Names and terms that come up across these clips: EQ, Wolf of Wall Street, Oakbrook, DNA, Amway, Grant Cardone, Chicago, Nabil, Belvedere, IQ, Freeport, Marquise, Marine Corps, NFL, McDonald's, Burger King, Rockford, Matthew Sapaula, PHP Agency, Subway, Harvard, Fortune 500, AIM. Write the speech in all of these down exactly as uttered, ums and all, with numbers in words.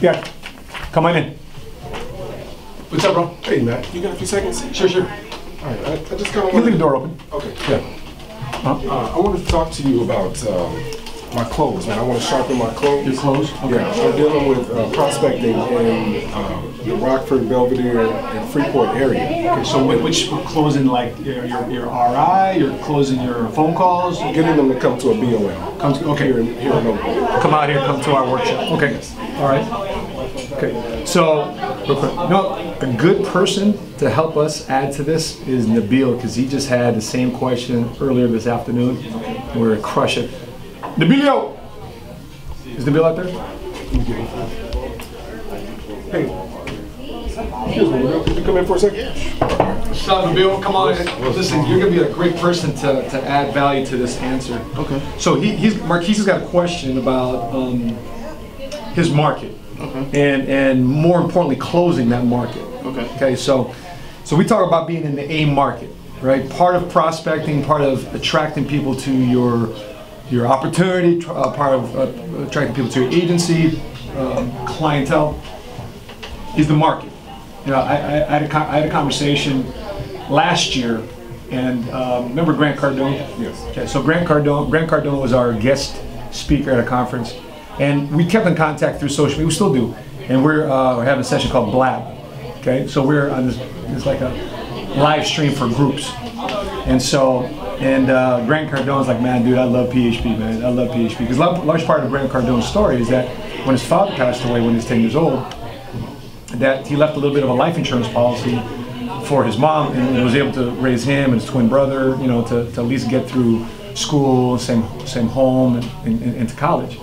Yeah, come on in. What's up, bro? Hey, Matt. You got a few seconds? Sure, sure. All right, I, I just kind of want to leave the door open. Okay. Yeah. Huh? Uh, I wanted to talk to you about um, my clothes, man. I want to sharpen my clothes. Your clothes? Okay. Yeah, I'm dealing with uh, prospecting in um, the Rockford, Belvedere, and Freeport area. Okay, so which clothes in, like, your, your, your R I, your clothes in your phone calls? Getting them to come to a B O M. Come to, okay. Here in, here in Oakbrook. Come out here, come to our workshop. Okay. Yes. All right. Okay. So, real quick. No. A good person to help us add to this is Nabil, because he just had the same question earlier this afternoon. And we're gonna crush it. Nabil! Is Nabil out there? Hey. Excuse me, Nabil. Could you come in for a second? So, Nabil, come on in. Listen, you're gonna be a great person to, to add value to this answer. Okay. So he, he's Marquise has got a question about um, his market. Okay. And and more importantly, closing that market. Okay. Okay. So, so we talk about being in the A market, right? Part of prospecting, part of attracting people to your your opportunity, uh, part of uh, attracting people to your agency, um, clientele, is the market. You know, I, I, I, had a con I had a conversation last year, and um, remember Grant Cardone? Yes. Okay. So Grant Cardone, Grant Cardone was our guest speaker at a conference. And we kept in contact through social media, we still do. And we're, uh, we're having a session called Blab. Okay, so we're on this, it's like a live stream for groups. And so, and uh, Grant Cardone's like, man, dude, I love P H P, man, I love P H P. Because a large part of Grant Cardone's story is that when his father passed away when he was ten years old, that he left a little bit of a life insurance policy for his mom and was able to raise him and his twin brother, you know, to, to at least get through school, same, same home, and, and, and, and to college.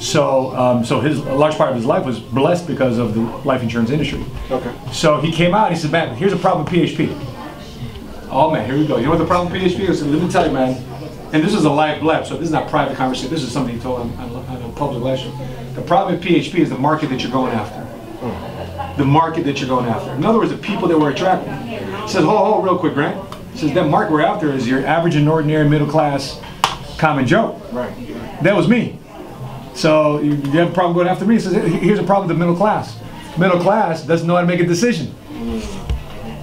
So, um, so his, a large part of his life was blessed because of the life insurance industry. Okay. So he came out, he said, man, here's a problem with P H P. Oh man, here we go. You know what the problem with P H P is? Let me tell you, man. And this is a live blab, so this is not private conversation. This is something he told on, on, on a public lecture. The problem with P H P is the market that you're going after. Mm. The market that you're going after. In other words, the people that we're attracting. He says, hold, hold, real quick, Grant. He says, that market we're after is your average and ordinary middle class common Joe. Right. That was me. So you have a problem going after me. He says, here's a problem with the middle class. Middle class doesn't know how to make a decision.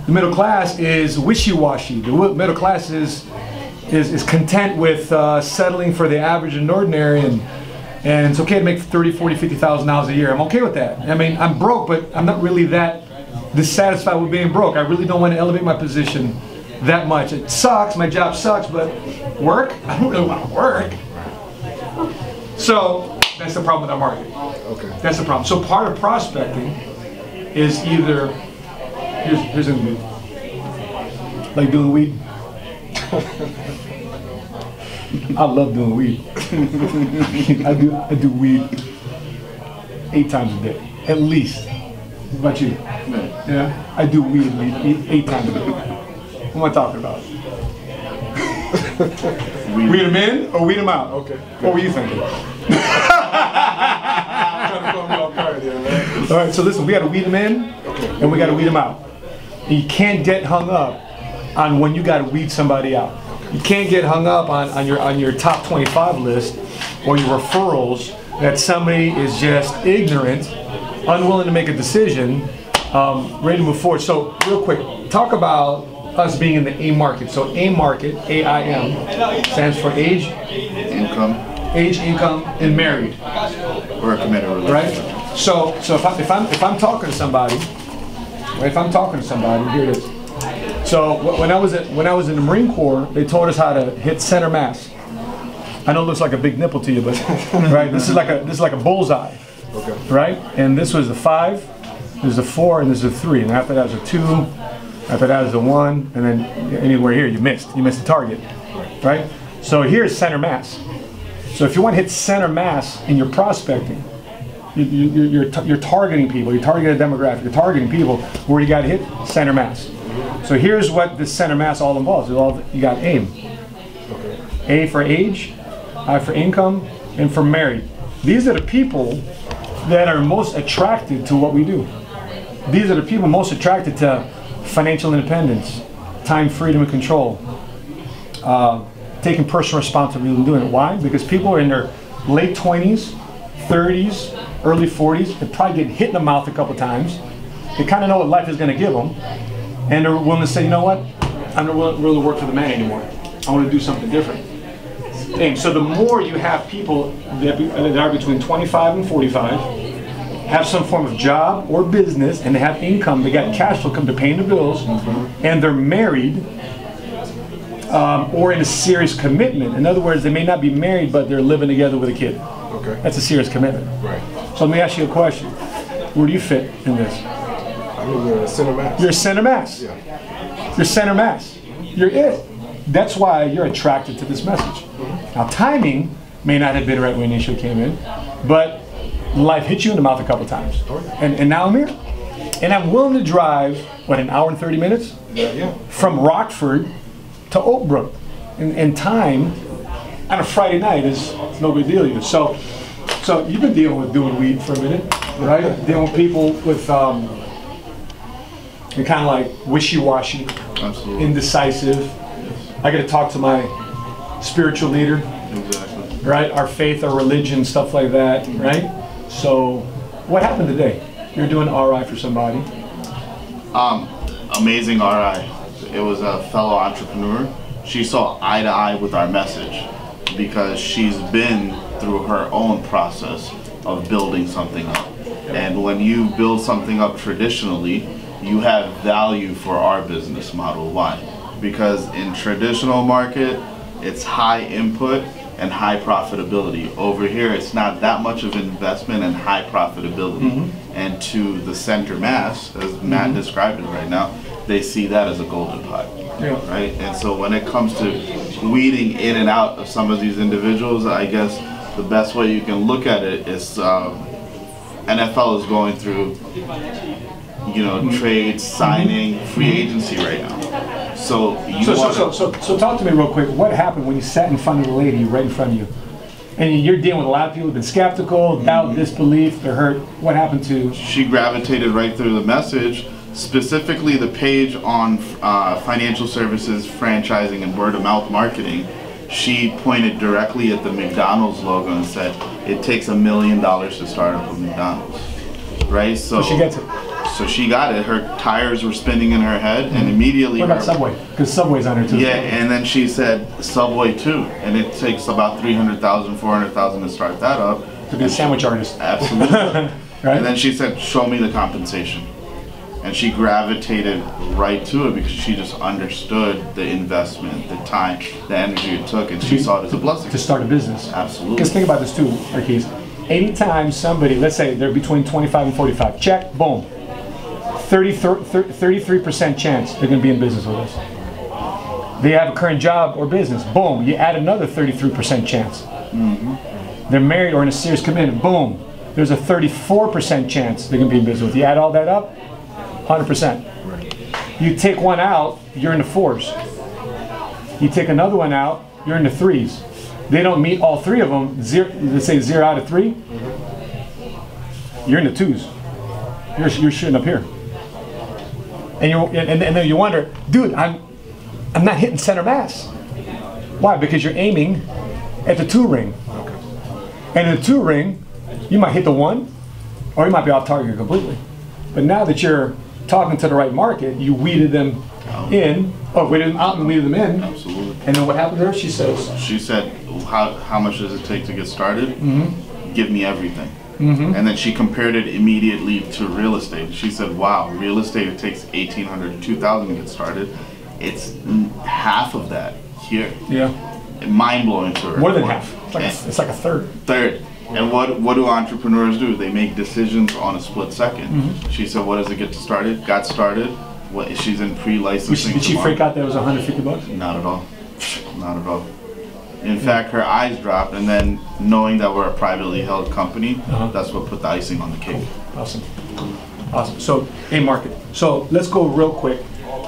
The middle class is wishy-washy. The middle class is is, is content with uh, settling for the average and ordinary, and and it's okay to make thirty, forty, fifty thousand dollars a year. I'm okay with that. I mean, I'm broke, but I'm not really that dissatisfied with being broke. I really don't want to elevate my position that much. It sucks, my job sucks, but work? I don't really want to work. So. That's the problem with our market. Okay. That's the problem. So part of prospecting is either here's here's a move. Like doing weed. I love doing weed. I do I do weed eight times a day, at least. What about you? No. Yeah. I do weed eight, eight times a day. What am I talking about? Weed them in or weed them out? Okay. What were you thinking? All right, so listen, we got to weed them in, and we got to weed them out. And you can't get hung up on when you got to weed somebody out. You can't get hung up on, on your on your top twenty-five list or your referrals that somebody is just ignorant, unwilling to make a decision, um, ready to move forward. So real quick, talk about us being in the A market. So A market, A I M, stands for age, income. Age, income, and married. Or a committed relationship. Right? So, so if, I, if, I'm, if I'm talking to somebody, if I'm talking to somebody, here it is. So when I was, at, when I was in the Marine Corps, they taught us how to hit center mass. I know it looks like a big nipple to you, but right? This is like a, this is like a bullseye, okay. Right? And this was a five, there's a four, and there's a three. And after that was a two, after that was a one, and then anywhere here you missed. You missed the target, right? So here's center mass. So if you want to hit center mass in your prospecting, you, you, you're, t you're targeting people, you're targeting a demographic, you're targeting people, where you got to hit center mass. So here's what this center mass all involves. It's all, you got aim. A for age, I for income, and for married. These are the people that are most attracted to what we do. These are the people most attracted to financial independence, time, freedom, and control. Uh, taking personal responsibility and doing it. Why? Because people are in their late twenties, thirties, early forties. They probably get hit in the mouth a couple times. They kind of know what life is going to give them, and they're willing to say, you know what, I'm not willing to work for the man anymore. I want to do something different. And so the more you have people that, be, that are between twenty-five and forty-five, have some form of job or business, and they have income, they got cash flow come to paying the bills, mm-hmm. and they're married, um, or in a serious commitment. In other words, they may not be married, but they're living together with a kid. Okay. That's a serious commitment. Right. So let me ask you a question. Where do you fit in this? I mean, you're a center mass. You're center mass. Yeah. You're center mass. You're it. That's why you're attracted to this message. Mm-hmm. Now, timing may not have been right when initially came in, but life hit you in the mouth a couple times. And, and now I'm here. And I'm willing to drive, what, an hour and thirty minutes? Yeah, yeah. From Rockford to Oakbrook. And, and time on a Friday night is no big deal either. So, so you've been dealing with doing weed for a minute, right? Dealing with people with, um, you're kind of like wishy-washy, absolutely. Indecisive. I got to talk to my spiritual leader, exactly. right? Our faith, our religion, stuff like that, mm-hmm. right? So, what happened today? You're doing R I for somebody. Um, amazing R I. It was a fellow entrepreneur. She saw eye to eye with our message because she's been through her own process of building something up. And when you build something up traditionally, you have value for our business model. Why? Because in traditional market, it's high input and high profitability. Over here, it's not that much of investment and high profitability. Mm-hmm. And to the center mass, as Matt mm-hmm. described it right now, they see that as a golden pot, yeah. right? And so when it comes to weeding in and out of some of these individuals, I guess the best way you can look at it is um, N F L is going through, you know, mm-hmm. trade, signing, free agency right now. So, you so, so, so, so, so talk to me real quick. What happened when you sat in front of the lady right in front of you? And you're dealing with a lot of people who've been skeptical, doubt, mm-hmm. disbelief, they're hurt. What happened to? She gravitated right through the message, specifically the page on uh, financial services, franchising, and word-of-mouth marketing. She pointed directly at the McDonald's logo and said, it takes a million dollars to start up a McDonald's, right? So, so she gets it. So she got it. Her tires were spinning in her head, and immediately. What about her, Subway? Because Subway's on her too. Yeah, and then she said Subway too, and it takes about three hundred thousand, four hundred thousand to start that up. To be a sandwich artist. Absolutely. Right. And then she said, "Show me the compensation," and she gravitated right to it because she just understood the investment, the time, the energy it took, and to she be, saw it as a blessing to start a business. Absolutely. Because think about this too, Marquise. Anytime somebody, let's say they're between twenty-five and forty-five, check, boom. thirty-three percent chance they're going to be in business with us. They have a current job or business. Boom. You add another thirty-three percent chance. Mm-hmm. They're married or in a serious commitment. Boom. There's a thirty-four percent chance they're going to be in business with you. You add all that up, one hundred percent. Right. You take one out, you're in the fours. You take another one out, you're in the threes. They don't meet all three of them. Zero, let's say zero out of three. Mm-hmm. You're in the twos. You're, you're shooting up here. And, you're, and, and then you wonder, dude, I'm, I'm not hitting center mass. Why? Because you're aiming at the two ring. Okay. And in the two ring, you might hit the one, or you might be off target completely. But now that you're talking to the right market, you weeded them um, in, or weeded them out and weeded them in. Absolutely. And then what happened to her? She says, she said, how, how much does it take to get started? Mm-hmm. Give me everything. Mm-hmm. And then she compared it immediately to real estate. She said, wow, real estate, it takes eighteen hundred to two thousand to get started. It's half of that here. Yeah. Mind-blowing to her. More than half. It's like, a, it's like a third. Third. And what, what do entrepreneurs do? They make decisions on a split second. Mm-hmm. She said, what does it get to started? Got started. What, she's in pre-licensing. Did she tomorrow. Freak out that it was one hundred fifty bucks? Not at all. Not at all. In fact, her eyes dropped, and then knowing that we're a privately held company, uh-huh. that's what put the icing on the cake. Awesome. Awesome. So, a market. So, let's go real quick.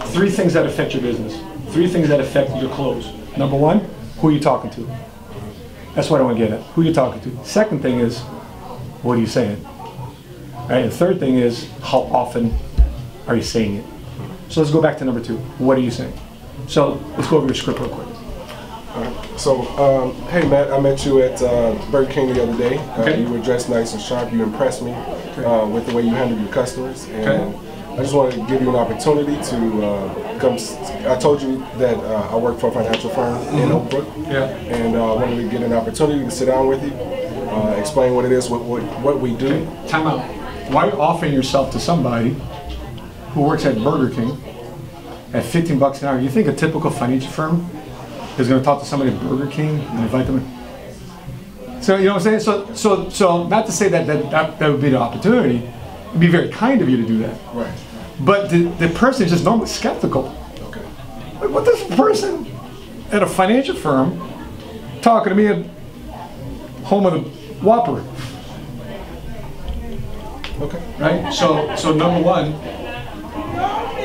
Three things that affect your business. Three things that affect your close. Number one, who are you talking to? That's what I want to get at. Who are you talking to? Second thing is, what are you saying? Right? And third thing is, how often are you saying it? So, let's go back to number two. What are you saying? So, let's go over your script real quick. Right. So, um, hey Matt, I met you at uh, Burger King the other day. Uh, okay. You were dressed nice and sharp. You impressed me uh, with the way you handled your customers, and okay. I just wanted to give you an opportunity to uh, come. I told you that uh, I work for a financial firm mm-hmm. in Oakbrook, yeah, and I uh, wanted to get an opportunity to sit down with you, uh, explain what it is, what what, what we do. Okay. Time out. Why are you offering yourself to somebody who works at Burger King at fifteen bucks an hour? You think a typical financial firm is going to talk to somebody at Burger King and invite them in? So, you know what I'm saying? So, so, so not to say that that, that, that would be the opportunity. It would be very kind of you to do that. Right. But the, the person is just normally skeptical. Okay. Like, what does a person at a financial firm talking to me at home of the Whopper? Okay. Right? So, so number one,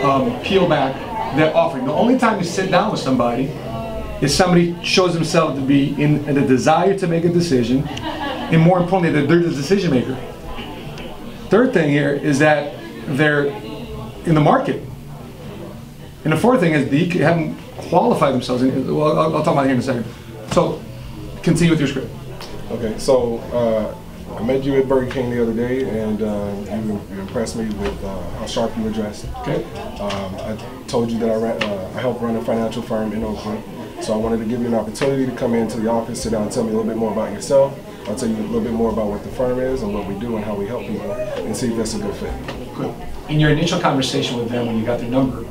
um, peel back that offering. The only time you sit down with somebody is somebody shows themselves to be in, in the desire to make a decision, and more importantly, that they're the decision maker. Third thing here is that they're in the market. And the fourth thing is they haven't qualified themselves. In, well, I'll, I'll talk about it here in a second. So, continue with your script. Okay, so, uh, I met you at Burger King the other day, and uh, you, you impressed me with uh, how sharp you were dressed. Okay. Um, I told you that I, ran, uh, I helped run a financial firm in Oakland, so I wanted to give you an opportunity to come into the office, sit down, and tell me a little bit more about yourself. I'll tell you a little bit more about what the firm is and what we do and how we help people, and see if that's a good fit. Cool. In your initial conversation with them when you got their number,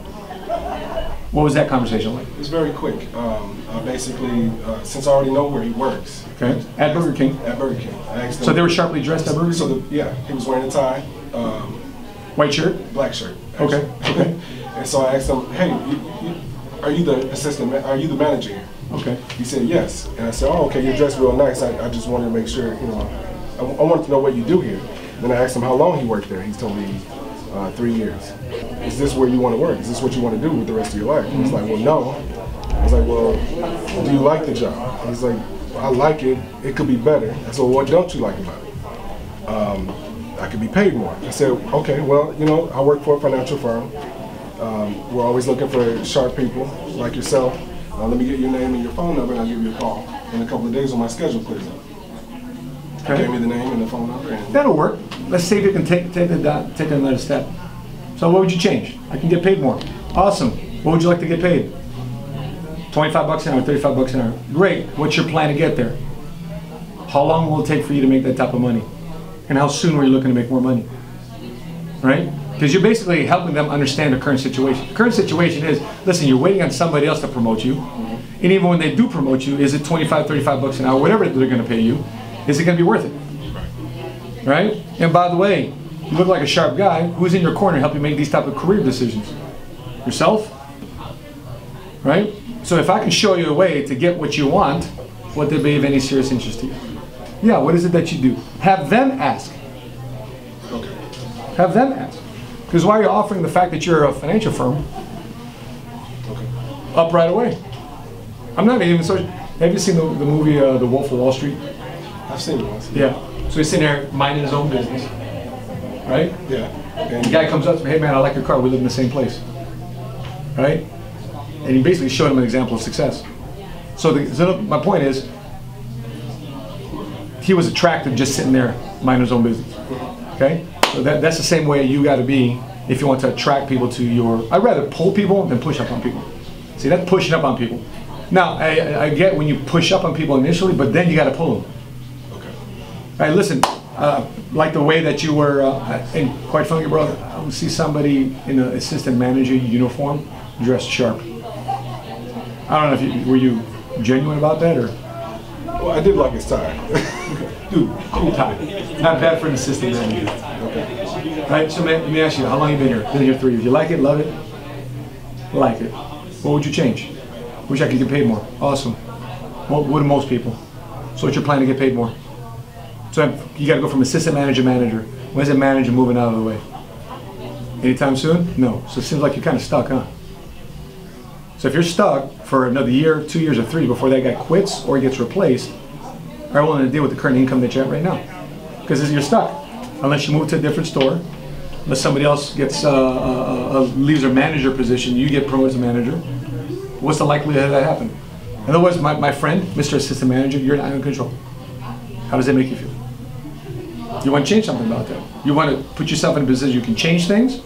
what was that conversation like? It was very quick. Um, I basically, uh, since I already know where he works. Okay. At Burger King. At Burger King. I asked them, so they were sharply dressed at Burger King? So the, yeah, he was wearing a tie. Um, White shirt? Black shirt. Actually. Okay. Okay. And so I asked him, hey, you, you, are you the assistant, are you the manager here? Okay. He said, yes. And I said, oh, okay, you're dressed real nice. I, I just wanted to make sure, you know, I, I wanted to know what you do here. Then I asked him how long he worked there. He told me uh, three years. Is this where you want to work? Is this what you want to do with the rest of your life? And he's like, well, no. I was like, well, do you like the job? And he's like, I like it. It could be better. I said, well, what don't you like about it? Um, I could be paid more. I said, okay, well, you know, I work for a financial firm. Um, we're always looking for sharp people like yourself. Uh, let me get your name and your phone number, and I'll give you a call in a couple of days when my schedule clears up. Okay. Gave me the name and the phone number. And that'll work. Let's see if you can take take the take another step. So what would you change? I can get paid more. Awesome. What would you like to get paid? twenty-five bucks an hour, thirty-five bucks an hour. Great. What's your plan to get there? How long will it take for you to make that type of money? And how soon were you looking to make more money? Right? Because you're basically helping them understand the current situation. The current situation is, listen, you're waiting on somebody else to promote you. Mm-hmm. And even when they do promote you, is it twenty-five, thirty-five bucks an hour, whatever they're going to pay you, is it going to be worth it? Right? And by the way, you look like a sharp guy. Who's in your corner helping you make these type of career decisions? Yourself? Right? So if I can show you a way to get what you want, would they be of any serious interest to you? Yeah, what is it that you do? Have them ask. Okay. Have them ask. Because why are you offering the fact that you're a financial firm okay. up right away? I'm not even so. Have you seen the, the movie uh, The Wolf of Wall Street? I've seen it once. Yeah. So he's sitting there minding his own business. Right? Yeah. And the guy comes up to me, hey man, I like your car, we live in the same place. Right? And he basically showed him an example of success. So, the, so my point is, he was attractive just sitting there minding his own business. Okay? So that, that's the same way you gotta be if you want to attract people to your, I'd rather pull people than push up on people. See, that's pushing up on people. Now, I, I get when you push up on people initially, but then you gotta pull them. Okay. All right, listen. Uh, like the way that you were, uh, and quite funny, brother, I would see somebody in an assistant manager uniform dressed sharp. I don't know if you, were you genuine about that or? Well, I did like his tie. Dude, cool tie. Not bad for an assistant manager. Okay. All right, so let me ask you, how long have you been here? Been here three years. You like it, love it? Like it. What would you change? Wish I could get paid more. Awesome. What would most people? So what's your plan to get paid more? So you got to go from assistant manager to manager. When's the manager moving out of the way? Anytime soon? No. So it seems like you're kind of stuck, huh? So if you're stuck for another year, two years, or three before that guy quits or gets replaced, are you willing to deal with the current income that you're at right now? Because you're stuck. Unless you move to a different store, unless somebody else gets uh, uh, uh, leaves their manager position, you get promoted as a manager. What's the likelihood of that happening? In other words, my, my friend, Mister Assistant Manager, you're not in control. How does that make you feel? You want to change something about that. You want to put yourself in a position you can change things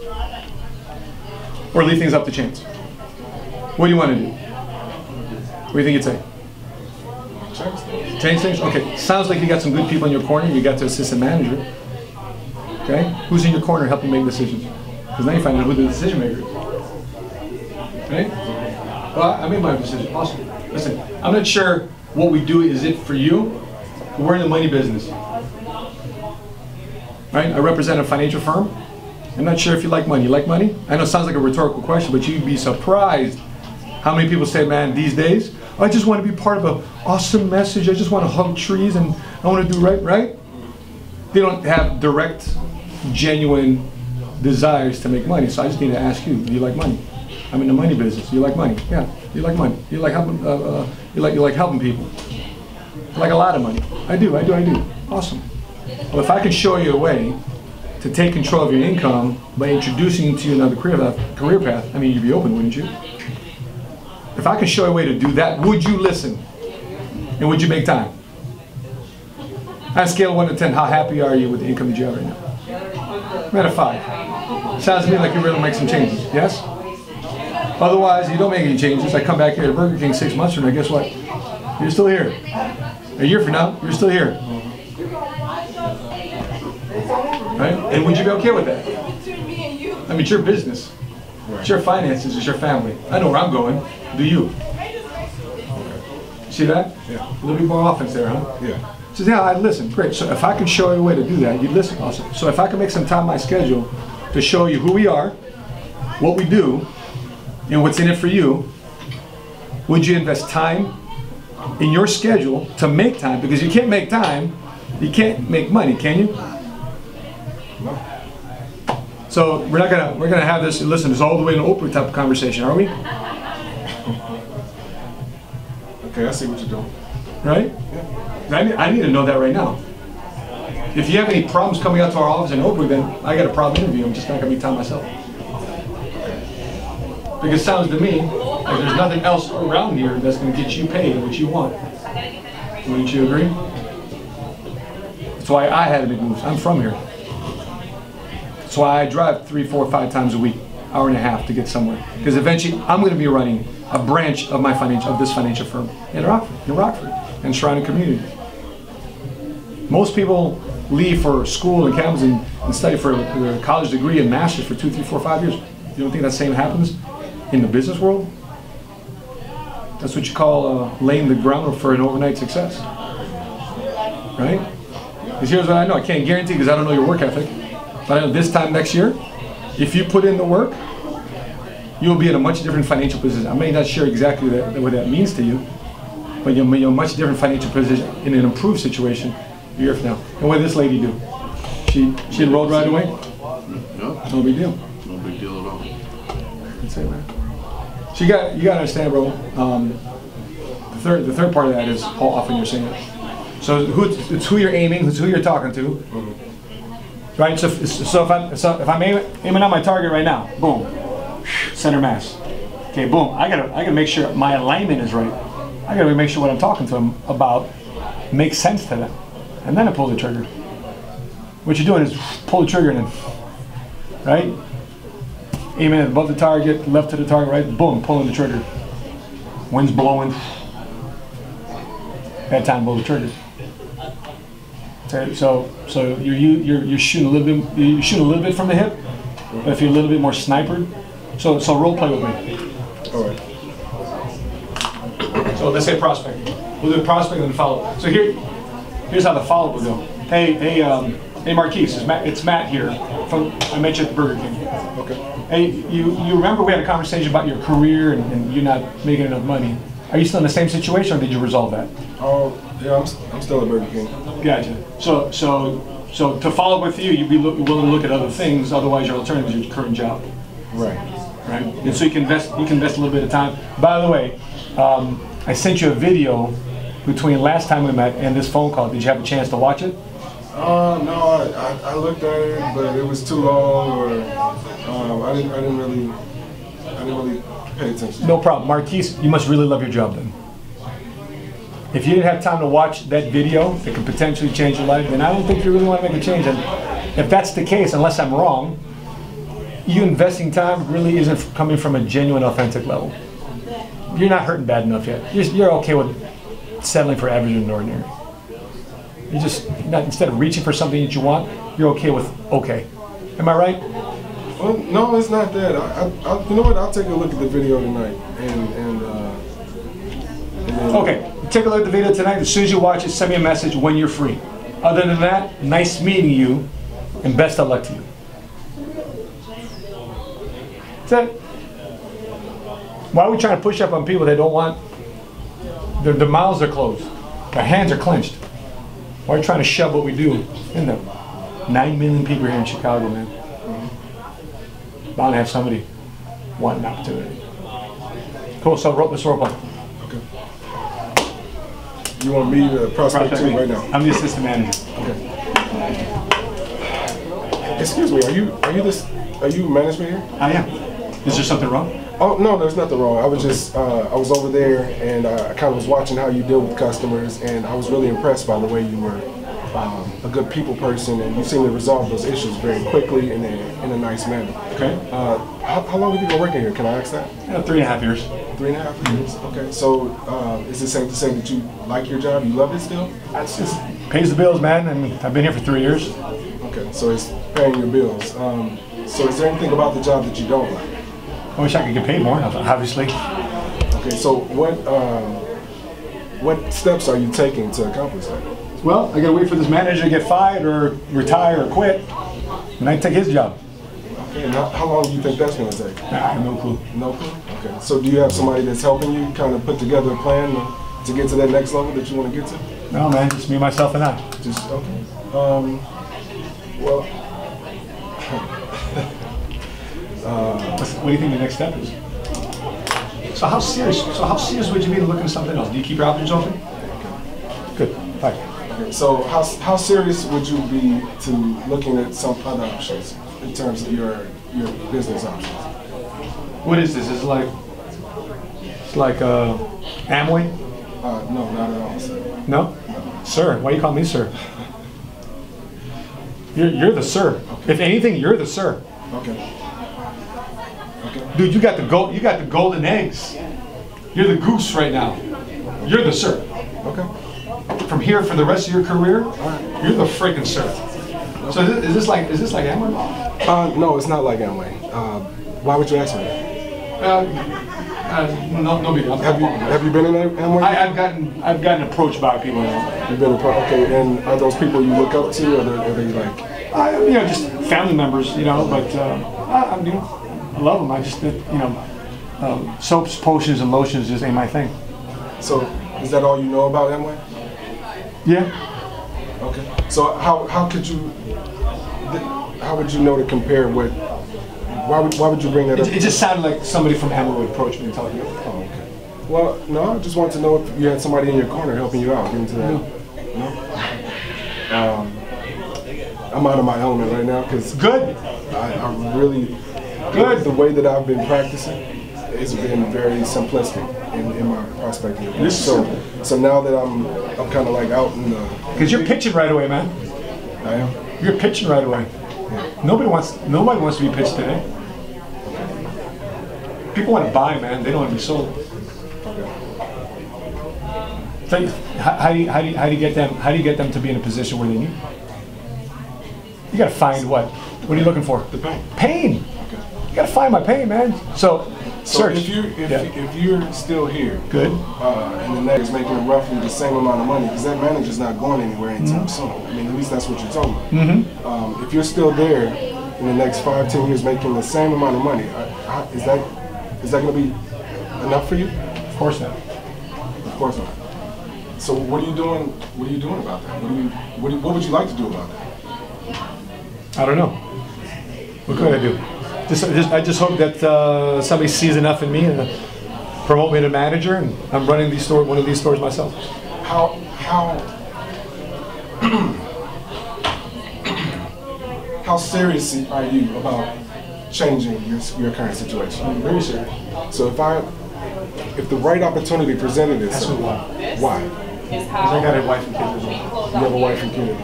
or leave things up to chance. What do you want to do? What do you think you'd say? Change things. Change things? Okay. Sounds like you got some good people in your corner. You got the assistant manager. Okay? Who's in your corner helping make decisions? Because now you find out who the decision maker is. Right? Well, I made my decision. Awesome. Listen, I'm not sure what we do is it for you. We're in the money business. Right? I represent a financial firm. I'm not sure if you like money. You like money? I know it sounds like a rhetorical question, but you'd be surprised how many people say, man, these days, I just want to be part of an awesome message. I just want to hug trees and I want to do right, right? They don't have direct, genuine desires to make money. So I just need to ask you, do you like money? I'm in the money business. Do you like money? Yeah. Do you like money? Do you like helping, uh, uh, you like, you like helping people? I like a lot of money. I do, I do, I do. Awesome. Well, if I can show you a way to take control of your income by introducing to you another career path, career path, I mean, you'd be open, wouldn't you? If I can show you a way to do that, would you listen? And would you make time? On a scale of one to ten, how happy are you with the income that you have right now? I'm at a five. Sounds to me like you're ready to make some changes, yes? Otherwise, you don't make any changes. I come back here to Burger King six months from now, guess what? You're still here. A year from now, you're still here. Right? And would you be okay with that? I mean, it's your business. It's your finances. It's your family. I know where I'm going. Do you? See that? Yeah. A little bit more offense there, huh? Yeah. So, yeah, I listen. Great. So if I can show you a way to do that, you'd listen also. So if I can make some time in my schedule to show you who we are, what we do, and what's in it for you, would you invest time in your schedule to make time? Because you can't make time, you can't make money, can you? So we're not gonna we're gonna have this. Listen, it's all the way an Oprah type of conversation, are we? Okay, I see what you're doing. Right? Yeah. I need, I need to know that right now. If you have any problems coming out to our office in Oakbrook, then I got a problem interview. I'm just not gonna be time myself. Because it sounds to me like there's nothing else around here that's gonna get you paid what you want. Wouldn't you agree? That's why I had to make moves. I'm from here. That's why I drive three, four, five times a week, hour and a half to get somewhere. Because eventually I'm going to be running a branch of my financial, of this financial firm in Rockford, in Rockford, and surrounding communities. Most people leave for school and campus and, and study for their college degree and master's for two, three, four, five years. You don't think that same happens in the business world? That's what you call uh, laying the groundwork for an overnight success, right? Because here's what I know: I can't guarantee because I don't know your work ethic. But I know this time next year, if you put in the work, you'll be in a much different financial position. I'm not sure exactly that, what that means to you, but you'll be in a much different financial position in an improved situation a year from now. And what did this lady do? She she enrolled right away? No. No big deal. No big deal at all. That's it, man. So you got, you got to understand, bro, um, the, third, the third part of that is how often you're saying it. So who, it's who you're aiming, it's who you're talking to. Mm-hmm. Right, so, so if I'm, so if I'm aiming, aiming at my target right now, boom, center mass. Okay, boom, I gotta, I gotta make sure my alignment is right. I gotta make sure what I'm talking to them about makes sense to them. And then I pull the trigger. What you're doing is pull the trigger and then, right? Aiming above the target, left to the target, right? Boom, pulling the trigger. Wind's blowing. That time, blow the trigger. So, so you're you're you're shooting a little bit, you shoot a little bit from the hip, but if you're a little bit more sniper, so so role play with me. All right. So let's say prospect. We'll do prospect and then follow up. So here, here's how the follow up will go. Hey, hey, um, hey, Marquise, it's Matt. It's Matt here. From, I met you at the Burger King. Okay. Hey, you you remember we had a conversation about your career and, and you're not making enough money. Are you still in the same situation, or did you resolve that? Oh. Yeah, I'm, I'm still at Burger King. Gotcha. So, so, so to follow up with you, you'd be look, willing to look at other things. Otherwise, your alternative is your current job. Right. Right. And so you can invest. You can invest a little bit of time. By the way, um, I sent you a video between last time we met and this phone call. Did you have a chance to watch it? Uh, no, I, I, I looked at it, but it was too long, or um, I didn't. I didn't really. I didn't really pay attention. No problem, Marquise. You must really love your job then. If you didn't have time to watch that video that could potentially change your life, then I don't think you really want to make a change. And if that's the case, unless I'm wrong, you investing time really isn't coming from a genuine, authentic level. You're not hurting bad enough yet. You're, you're okay with settling for average and ordinary. You just, not, instead of reaching for something that you want, you're okay with okay. Am I right? Well, no, it's not that. I, I, I, you know what? I'll take a look at the video tonight. And, and, uh, and then okay, take a look at the video tonight. As soon as you watch it, send me a message when you're free. Other than that, nice meeting you, and best of luck to you. That's it. Why are we trying to push up on people that don't want? Their, their mouths are closed. Their hands are clenched. Why are we trying to shove what we do in them? Nine million people here in Chicago, man. Bound to have somebody want an opportunity. Cool, so rope this rope up. Okay. You want me to prospect, prospect too right now? I'm the assistant manager. Okay. Excuse me, are you are you this are you management here? I am. Is there something wrong? Oh, no, there's nothing wrong. I was just, uh, I was over there and uh, I kind of was watching how you deal with customers, and I was really impressed by the way you were um, a good people person, and you seem to resolve those issues very quickly and in a, in a nice manner. Okay. Uh, how, how long have you been working here? Can I ask that? Yeah, three and a half years. Three and a half years? Mm-hmm. Okay. So uh, is it safe to say that you like your job? You love it still? It's, it's, it pays the bills, man. I mean, I've been here for three years. Okay. So it's paying your bills. Um, so is there anything about the job that you don't like? I wish I could get paid more, obviously. Okay, so what um, what steps are you taking to accomplish that? Well, I gotta wait for this manager to get fired or retire or quit, and I take his job. Okay, and how, how long do you think that's gonna take? I have no clue. No clue? Okay, so do you have somebody that's helping you kind of put together a plan to get to that next level that you wanna get to? No, man, just me, myself, and I. Just, okay. Um, well, Uh, what do you think the next step is? So how serious? So how serious would you be to look at something else? Do you keep your options open? Good. Fine. So how how serious would you be to looking at some other options in terms of your your business options? What is this? It's like it's like uh, Amway? Uh, no, not at all, sir. No? No, sir. Why do you call me sir? You're you're the sir. Okay. If anything, you're the sir. Okay. Dude, you got the gold. You got the golden eggs. You're the goose right now. You're the sir. Okay. From here for the rest of your career, right, you're the freaking sir. Okay. So is this, is this like is this like Amway? Uh, no, it's not like Amway. Uh, why would you ask me that? Uh, uh, no, no big deal. Have you have you been in Amway? I, I've gotten I've gotten approached by people. You've been approached. Okay, and are those people you look up to, or are they, are they like? Uh, you know, just family members. You know, but uh, I, I'm you know. I love them. I just, you know, um, soaps, potions, and lotions just ain't my thing. So, is that all you know about Amway? Yeah. Okay. So, how how could you? How would you know to compare what? Why would why would you bring that it, up? It just sounded like somebody from Amway would approach me and tell me. Oh, okay. Well, no, I just wanted to know if you had somebody in your corner helping you out. Get into that. No. No? Um, I'm out of my element right now because good. I, I really. Good. The way that I've been practicing has been very simplistic in, in my prospecting. So, so now that I'm, I'm kind of like out in the. Because you're pitching right away, man. I am. You're pitching right away. Yeah. Nobody wants, nobody wants to be pitched today. People want to buy, man. They don't want to be sold. Okay. So, how do you, how do you, how do you get them? How do you get them to be in a position where they need? You got to find what? What are you looking for? The pain. Pain. You gotta find my pain, man. So, so search. If, you, if, yeah. if you're still here, good, uh, and the next making roughly the same amount of money, because that manager's not going anywhere anytime mm-hmm. soon. I mean, at least that's what you told me. Mm-hmm. um, if you're still there in the next five, ten years making the same amount of money, I, I, is that is that gonna be enough for you? Of course not. Of course not. So what are you doing? What are you doing about that? What do you, what, do you, what would you like to do about that? I don't know. What could I do? Just, just, I just hope that uh, somebody sees enough in me and uh, promote me to manager, and I'm running these store, one of these stores myself. How, how, how serious are you about changing your, your current situation? I'm very serious. So if I, if the right opportunity presented itself, why? is how I got a wife and kids. You have a wife and kids.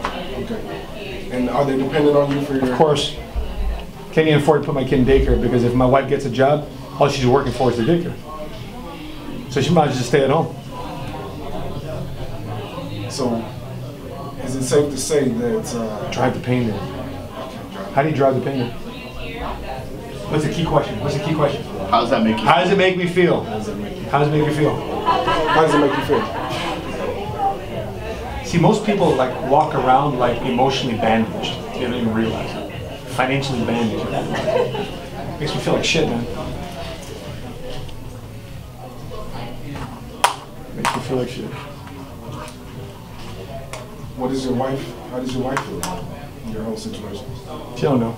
Okay. And are they dependent on you for your? Of course. Can't even afford to put my kid in daycare because if my wife gets a job, all she's working for is the daycare. So she might just stay at home. So, is it safe to say that uh, drive the pain in? How do you drive the pain in? What's the key question? What's the key question? How does that make you? How does it make me feel? How does it make you? How does it make you feel? How does it make you feel? See, most people like walk around like emotionally bandaged. They don't even realize it. Financially bandaged. Makes me feel like shit, man. Makes me feel like shit. What is your wife? How does your wife feel in your whole situation? She don't know.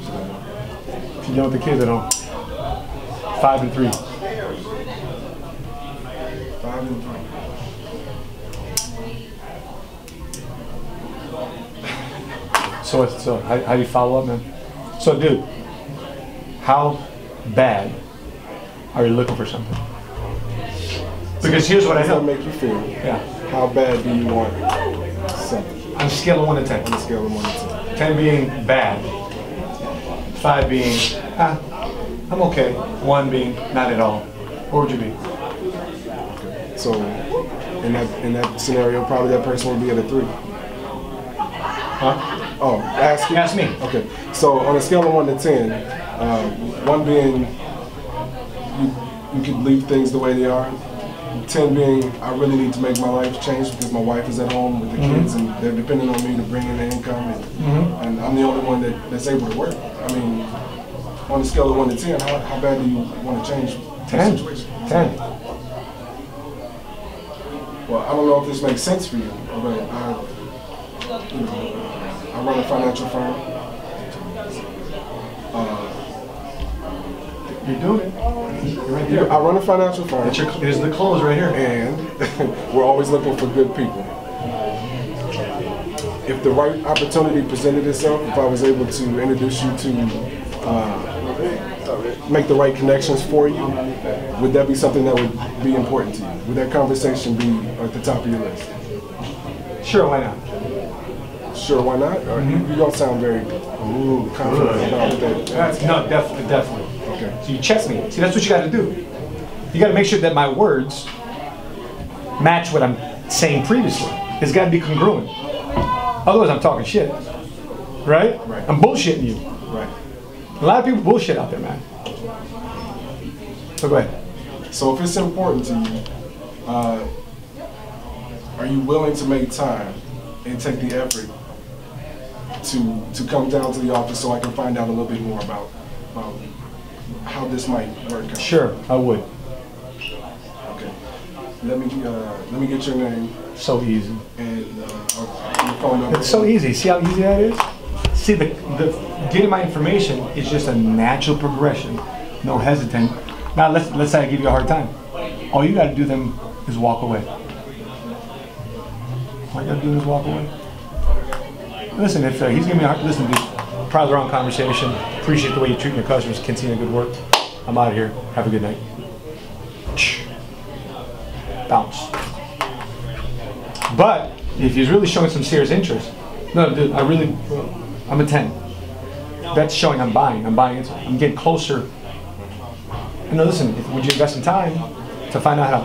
She don't know. She's young with the kids at home. Five and three. Five and three. So, so how, how do you follow up, man? So, dude, how bad are you looking for something? Because here's what I know. How does that make you feel? Yeah. How bad do you want something? On a scale of one to ten. On a scale of one to ten. ten being bad. five being, ah, I'm okay. one being, not at all. Where would you be? Okay. So, in that, in that scenario, probably that person would be at a three. Huh? Oh, ask you? Ask me. Okay. So, on a scale of one to ten, um, one being, you, you could leave things the way they are. ten being, I really need to make my life change because my wife is at home with the mm-hmm. kids and they're depending on me to bring in the income and, mm-hmm. and I'm the only one that, that's able to work. I mean, on a scale of one to ten, how, how bad do you want to change the situation? ten. Well, I don't know if this makes sense for you, but I, you know, I run a financial firm. Uh, You're doing it. You're right here. I run a financial firm. It's your, it's the clothes right here. And we're always looking for good people. If the right opportunity presented itself, if I was able to introduce you to uh, make the right connections for you, would that be something that would be important to you? Would that conversation be at the top of your list? Sure, why not? Sure, why not? Mm-hmm. You don't sound very ooh, confident about that. That's, no, definitely, definitely. Okay. So you check me. See, that's what you got to do. You got to make sure that my words match what I'm saying previously. It's got to be congruent. Otherwise, I'm talking shit, right? Right. I'm bullshitting you. Right. A lot of people bullshit out there, man. So go ahead. So if it's important to you, uh, are you willing to make time and take the effort to to come down to the office so I can find out a little bit more about about you? How this might work out. Sure, I would. Okay. Let me, uh, let me get your name. So easy. And uh, your phone number. It's so easy. See how easy that is? See, the, the getting my information is just a natural progression. No hesitant. Now, let's, let's say I give you a hard time. All you got to do then is walk away. All you got to do is walk away. Listen, if uh, he's giving me a hard time, listen, dude. Proud of the wrong conversation. Appreciate the way you treat your customers. Continue good work. I'm out of here. Have a good night. Bounce. But if he's really showing some serious interest, no, dude, I really, I'm a ten. That's showing I'm buying. I'm buying into it. I'm getting closer. And now listen, if, would you invest in time to find out how?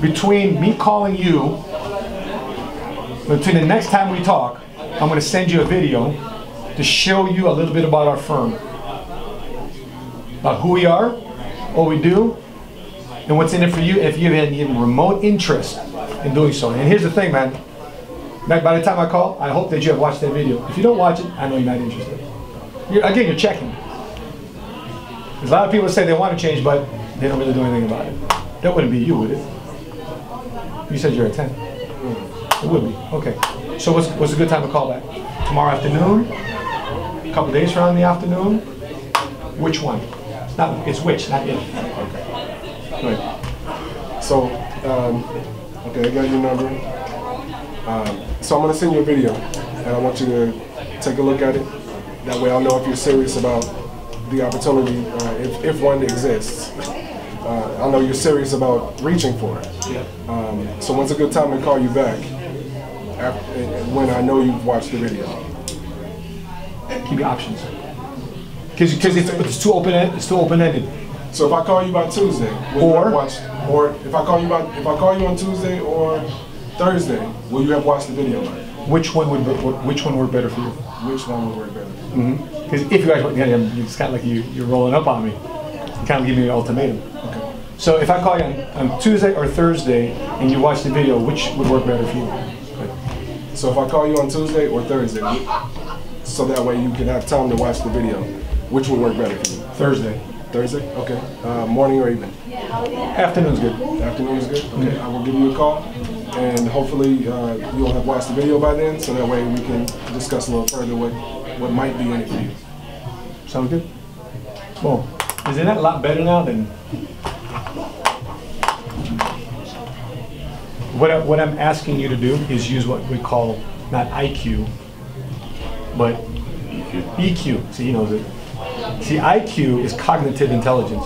Between me calling you, between the next time we talk, I'm going to send you a video to show you a little bit about our firm, about who we are, what we do, and what's in it for you if you have any remote interest in doing so. And here's the thing, man. By the time I call, I hope that you have watched that video. If you don't watch it, I know you're not interested. You're, again, you're checking. There's a lot of people say they want to change, but they don't really do anything about it. That wouldn't be you, would it? You said you're a ten. It would be. Okay. So what's, what's a good time to call back? Tomorrow afternoon? Couple days around in the afternoon? Which one? Not, it's which, not it. Okay. Go ahead. So, um, okay, I got your number. Um, so I'm going to send you a video, and I want you to take a look at it. That way I'll know if you're serious about the opportunity, uh, if, if one exists. Uh, I'll know you're serious about reaching for it. Um, so when's a good time to call you back? After, when I know you've watched the video. Give you options. Because it's, it's too open. It's too open-ended. So if I call you by Tuesday, or watched, or if I call you by if I call you on Tuesday or Thursday, will you have watched the video? Which one would which one work better for you? Which one would work better? Because mm-hmm. if you guys, you it's kind of like you you're rolling up on me, you kind of giving me an ultimatum. Okay. So if I call you on, on Tuesday or Thursday and you watch the video, which would work better for you? Okay. So if I call you on Tuesday or Thursday, so that way you can have time to watch the video, which would work better for you? Thursday. Thursday? Okay. Uh, morning or evening? Afternoon's good. Afternoon's good? Okay. Mm-hmm. I will give you a call, and hopefully uh, you'll have watched the video by then, so that way we can discuss a little further what, what might be in it for you. Sound good? Well, isn't that a lot better now than... What, I, what I'm asking you to do is use what we call, not I Q, but E Q. See, he knows it. See, I Q is cognitive intelligence.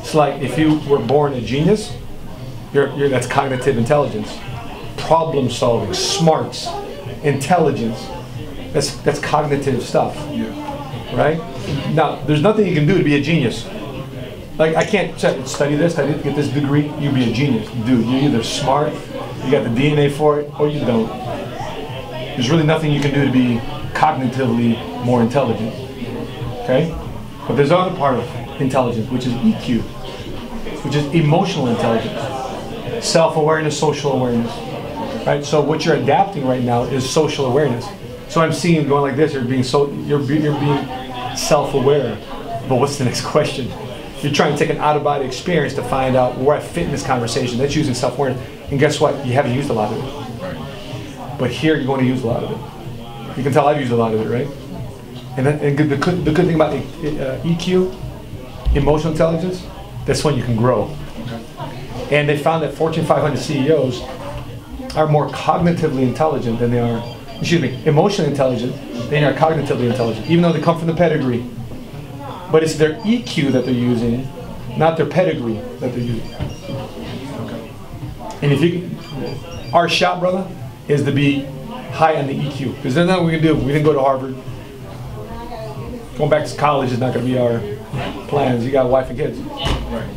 It's like if you were born a genius, you're, you're, that's cognitive intelligence. Problem solving, smarts, intelligence, that's, that's cognitive stuff, right? Now, there's nothing you can do to be a genius. Like, I can't study this, I didn't get this degree, you'd be a genius. Dude, you're either smart, you got the D N A for it, or you don't. There's really nothing you can do to be cognitively more intelligent. Okay? But there's other part of intelligence, which is E Q, which is emotional intelligence, self-awareness, social awareness, right? So what you're adapting right now is social awareness. So I'm seeing you going like this, you're being so, you're, you're being self-aware, but what's the next question? You're trying to take an out-of-body experience to find out where I fit in this conversation. That's using self-awareness, and guess what? You haven't used a lot of it. But here, you're going to use a lot of it. You can tell I've used a lot of it, right? And, then, and the, good, the good thing about uh, E Q, emotional intelligence, that's when you can grow. Okay. And they found that Fortune five hundred C E Os are more cognitively intelligent than they are, excuse me, emotionally intelligent than they are cognitively intelligent, even though they come from the pedigree. But it's their E Q that they're using, not their pedigree that they're using. Okay. And if you, our shot, brother, is to be high on the E Q, because there's nothing we can do. We didn't go to Harvard. Going back to college is not going to be our plans. You got a wife and kids. Right.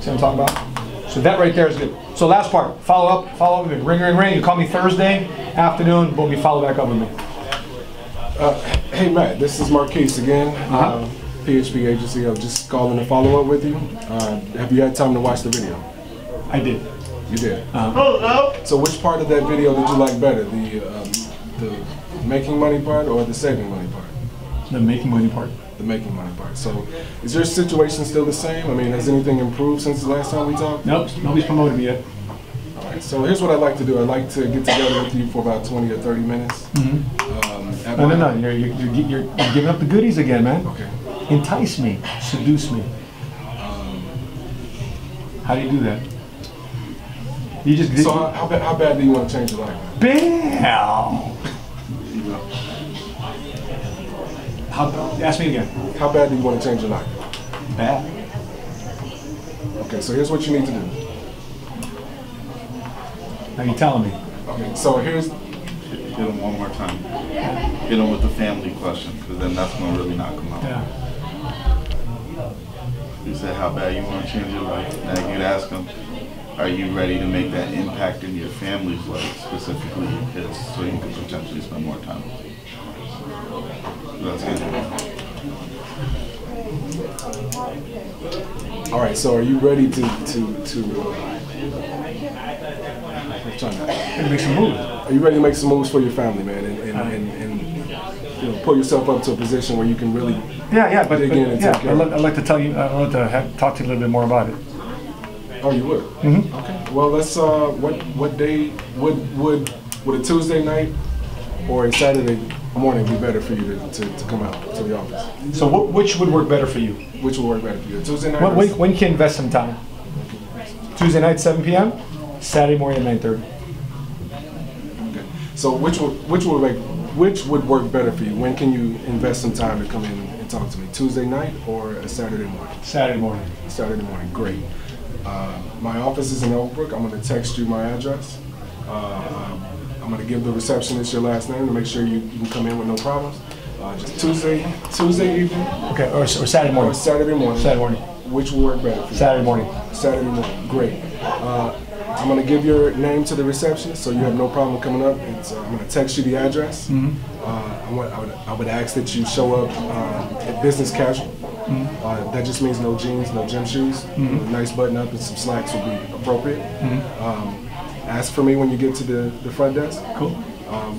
See what I'm talking about? So that right there is good. So last part, follow up, follow up with me. Ring, ring, ring. You call me Thursday afternoon, boom, you follow back up with me. Uh, hey, Matt, this is Marquise again, uh-huh. uh, P H P Agency. I'm just calling to follow up with you. Uh, have you had time to watch the video? I did. You did? Uh-huh. Oh, oh. So which part of that video did you like better? The, um, the making money part or the saving money part? The making money part. The making money part. So, is your situation still the same? I mean, has anything improved since the last time we talked? Nope, nobody's promoted me yet. All right, so here's what I'd like to do. I'd like to get together with you for about twenty or thirty minutes. Mm-hmm. um, no, no, no, you're, you're, you're, you're, you're giving up the goodies again, man. Okay. Entice me, seduce me. Um, how do you do that? You just. So, how, how, bad, how bad do you want to change your life? Bam! You know. How, ask me again. How bad do you want to change your life? Bad. Okay, so here's what you need to do. Now you're telling me. Okay, so here's... Hit them one more time. Hit them with the family question, because then that's going to really knock them out. Yeah. You said how bad you want to change your life. Now you'd ask them, are you ready to make that impact in your family's life, specifically your kids, so you could potentially spend more time with them? That's good. All right, so are you ready to to to? Uh, I'm trying to make some moves. Are you ready to make some moves for your family, man, and and, and, and you know, pull yourself up to a position where you can really yeah yeah but, dig in and yeah, take care. I'd, like, I'd like to tell you I'd like to have, talk to you a little bit more about it. Oh, you would. Mm-hmm. Okay. Well, let's. Uh, what what day would would would a Tuesday night or a Saturday morning be better for you to, to, to come out to the office? So what, which would work better for you? Which would work better for you? Tuesday night? When, when, when can you invest some time? Tuesday night, seven P M? Saturday morning at nine thirty. Okay. So which would, which, would make, which would work better for you? When can you invest some time to come in and talk to me? Tuesday night or a Saturday morning? Saturday morning. Saturday morning, great. Uh, my office is in Oakbrook. I'm going to text you my address. Uh, I'm going to give the receptionist your last name to make sure you, you can come in with no problems. Uh, just Tuesday, Tuesday evening. Okay, or, or Saturday morning. Or Saturday morning. Saturday morning. Which will work better for you? Saturday morning. Saturday morning. Great. Uh, I'm going to give your name to the receptionist so you have no problem coming up. It's, uh, I'm going to text you the address. Mm-hmm. uh, I, want, I, would, I would ask that you show up uh, at business casual. Mm-hmm. uh, that just means no jeans, no gym shoes. Mm-hmm. A nice button up and some slacks would be appropriate. Mm-hmm. um, ask for me when you get to the, the front desk. Cool. Um,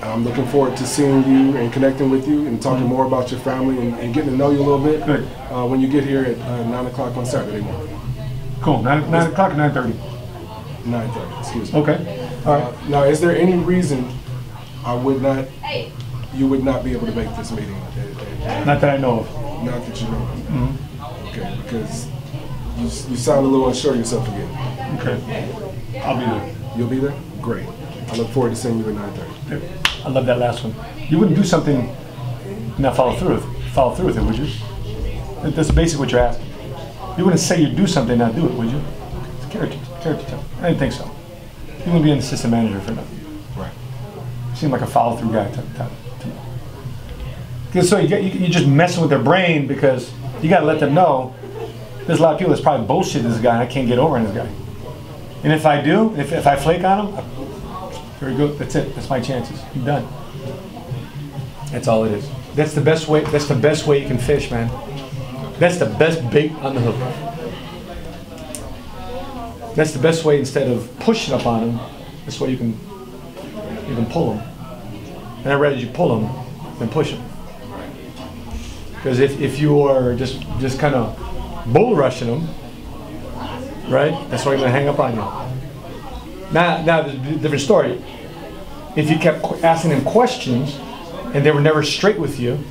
I'm looking forward to seeing you and connecting with you and talking more about your family and, and getting to know you a little bit. Good. Uh, when you get here at uh, nine o'clock on Saturday morning. Cool. nine o'clock or nine thirty? nine thirty, excuse me. Okay. All right. Uh, now, is there any reason I would not, you would not be able to make this meeting? Not that I know of. Not that you know of. Mm-hmm. Okay, because you, you sound a little unsure of yourself again. Okay. I'll be there. You'll be there? Great. I look forward to seeing you at nine thirty. I love that last one. You wouldn't do something and not follow through with, follow through with it, would you? That's basically what you're asking. You wouldn't say you'd do something and not do it, would you? It's character, character tell. I didn't think so. You wouldn't be an assistant manager for nothing. Right. You seem like a follow-through guy to, to, to me. Because so you get, you, you're just messing with their brain because you got to let them know there's a lot of people that's probably bullshitting this guy and I can't get over on this guy. And if I do, if, if I flake on him, I, very good. That's it. That's my chances. You're done. That's all it is. That's the best way. That's the best way you can fish, man. That's the best bait on the hook. That's the best way. Instead of pushing up on them, that's the way you can you can pull them. And I'd rather you pull them than push them. Because if if you are just just kind of bull rushing them, right? That's why you're gonna hang up on you. Now, now, there's a different story. If you kept asking them questions and they were never straight with you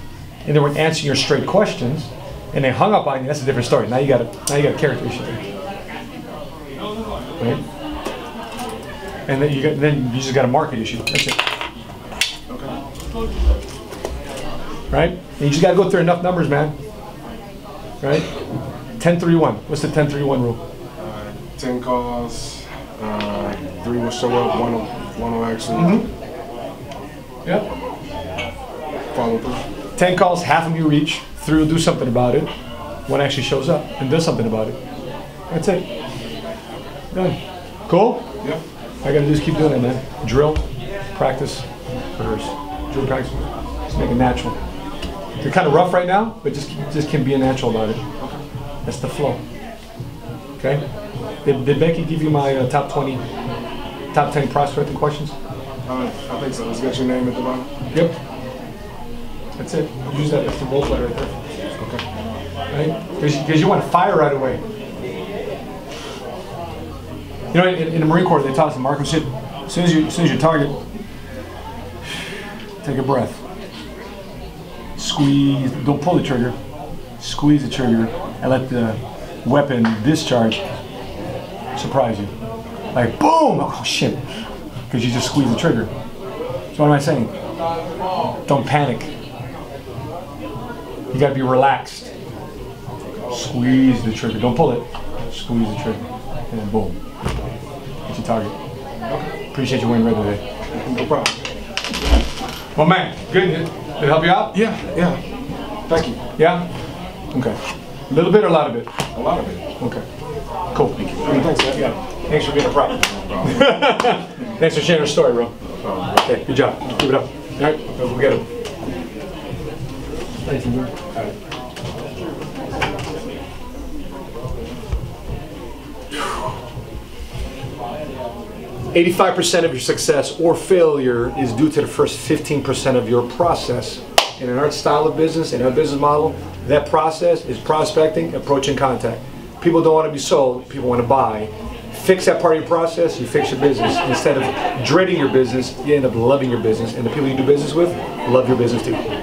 and they weren't answering your straight questions and they hung up on you, that's a different story. Now you got a, now you got a character issue. Right? And then you, got, then you just got a market issue. That's it. Right? And you just got to go through enough numbers, man. Right? ten thirty-one. What's the ten thirty-one rule? Uh, ten calls. Uh, three will show up, one will, one will actually. Mm-hmm. Yep. Follow through. Ten calls, half of you reach. Three will do something about it. One actually shows up and does something about it. That's it. Done. Cool? Yep. All I gotta do is keep doing it, man. Drill, practice, rehearse. Drill, practice, just make it natural. You're kind of rough right now, but just just can be natural about it. That's the flow. Okay? Did, did Becky give you my uh, top twenty, top ten prospecting questions? Uh, I think so. Let's get your name at the bottom. Yep. That's it. Use that as the role play right there. Okay. Right? Because you want to fire right away. You know, in, in the Marine Corps, they taught us to mark and shit. As soon as you, as soon as you target, take a breath. Squeeze. Don't pull the trigger. Squeeze the trigger and let the weapon discharge. Surprise you. Like, boom! Oh, shit. Because you just squeeze the trigger. So what am I saying? Don't panic. You gotta be relaxed. Squeeze the trigger. Don't pull it. Squeeze the trigger. And then boom. Hit your target. Okay. Appreciate your win right away. No problem. Well, man, good. Did it help you out? Yeah, yeah. Thank you. Yeah? Okay. A little bit or a lot of it? A lot of it. Okay. Cool. Thank you. Thanks, man. Yeah. Thanks for being a prop. Thanks for sharing your story, bro. Okay, good job. Keep it up. All right, we'll get him. Thank you, man. All right. eighty-five percent of your success or failure is due to the first fifteen percent of your process. And in our style of business, in our business model, that process is prospecting, approach, and contact. People don't want to be sold, people want to buy. Fix that part of your process, you fix your business. Instead of dreading your business, you end up loving your business. And the people you do business with, love your business too.